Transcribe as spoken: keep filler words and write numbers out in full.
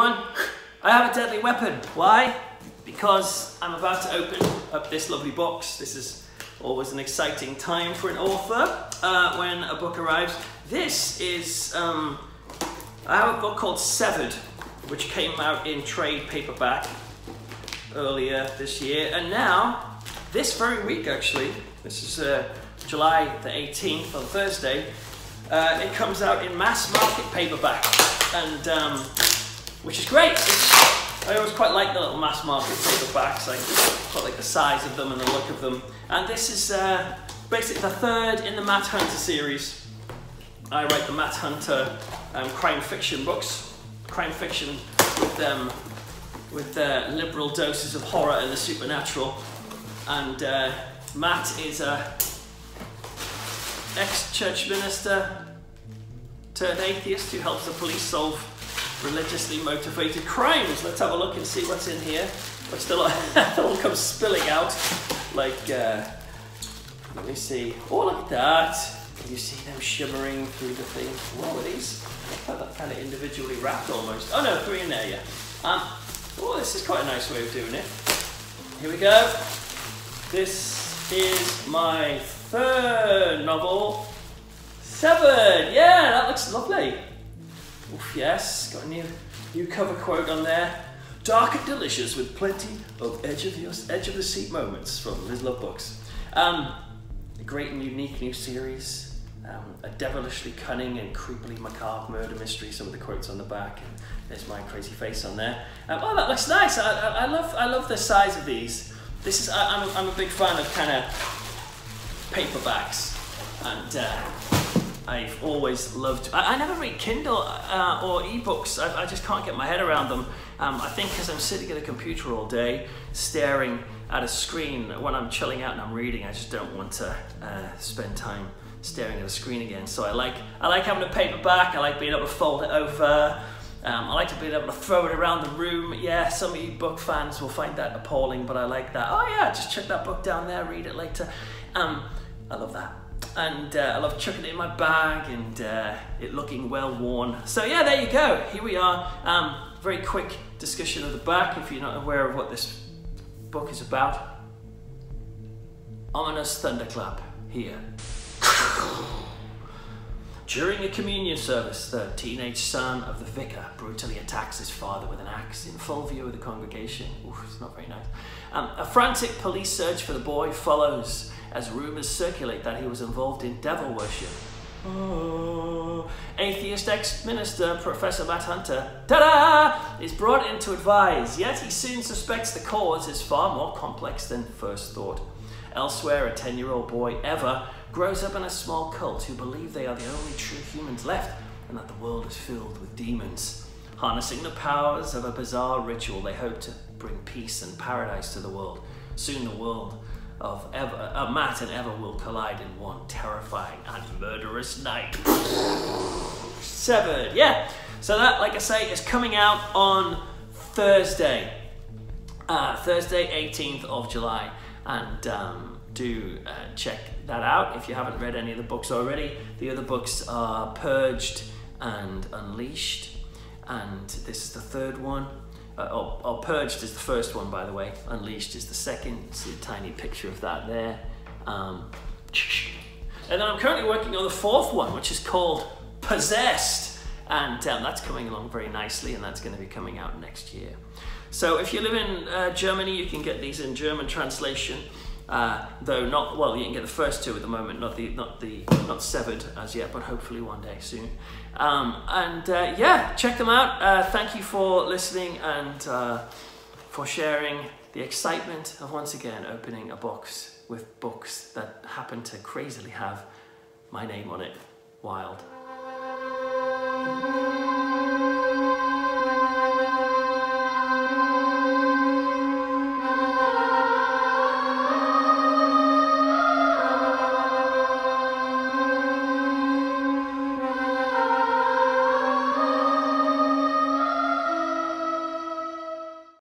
everyone, I have a deadly weapon. Why? Because I'm about to open up this lovely box. This is always an exciting time for an author uh, when a book arrives. This is, um, I have a book called Severed, which came out in trade paperback earlier this year. And now, this very week actually, this is uh, July the eighteenth on Thursday, uh, it comes out in mass market paperback, and um, which is great. It's, I always quite like the little mass market paperbacks. I quite like the size of them and the look of them. And this is uh, basically the third in the Matt Hunter series. I write the Matt Hunter um, crime fiction books, crime fiction with um, with uh, liberal doses of horror and the supernatural. And uh, Matt is a ex-church minister turned atheist who helps the police solve religiously motivated crimes. Let's have a look and see what's in here. What's the lot? It all comes spilling out. Like, uh, let me see. Oh, look at that. You see them shimmering through the thing. Whoa, are these? I thought that kind of individually wrapped almost. Oh no, three in there, yeah. Um, oh, this is quite a nice way of doing it. Here we go. This is my third novel, Severed. Yeah, that looks lovely. Oof, yes, got a new new cover quote on there. Dark and delicious with plenty of edge of your edge of the seat moments from Liz Love Books. Um, a great and unique new series. Um, a devilishly cunning and creepily macabre murder mystery. Some of the quotes on the back. And there's my crazy face on there. Um, oh, that looks nice. I, I, I love I love the size of these. This is I, I'm I'm a big fan of kind of paperbacks, and uh, I've always loved. I, I never read Kindle uh, or ebooks. I, I just can't get my head around them. Um, I think because I'm sitting at a computer all day, staring at a screen when I'm chilling out and I'm reading, I just don't want to uh, spend time staring at a screen again. So I like I like having a paperback. I like being able to fold it over. Um, I like to be able to throw it around the room. Yeah, some e-book fans will find that appalling, but I like that. Oh yeah, just chuck that book down there, read it later. Um, I love that. And uh, I love chucking it in my bag and uh, it looking well worn. So yeah, there you go. Here we are. Um, very quick discussion of the back if you're not aware of what this book is about. Ominous thunderclap here. During a communion service, the teenage son of the vicar brutally attacks his father with an axe in full view of the congregation. Oof, it's not very nice. Um, a frantic police search for the boy follows as rumours circulate that he was involved in devil worship. Oh. Atheist ex-minister Professor Matt Hunter, ta-da, is brought in to advise, yet he soon suspects the cause is far more complex than first thought. Elsewhere, a ten-year-old boy, Ever, grows up in a small cult who believe they are the only true humans left and that the world is filled with demons. Harnessing the powers of a bizarre ritual, they hope to bring peace and paradise to the world. Soon the world of Ever, uh, Matt and Ever will collide in one terrifying and murderous night. Severed, yeah. So that, like I say, is coming out on Thursday. Uh, Thursday, eighteenth of July. And um, do uh, check that out if you haven't read any of the books already. The other books are Purged and Unleashed, and this is the third one. Uh, or, or Purged is the first one, by the way. Unleashed is the second. See a tiny picture of that there. Um, and then I'm currently working on the fourth one, which is called Possessed, and um, that's coming along very nicely, and that's going to be coming out next year. So if you live in uh, Germany, you can get these in German translation, uh, though not, well, you can get the first two at the moment, not the, not the, not Severed as yet, but hopefully one day soon. Um, and uh, yeah, check them out. Uh, thank you for listening and uh, for sharing the excitement of once again opening a box with books that happen to crazily have my name on it. Wild.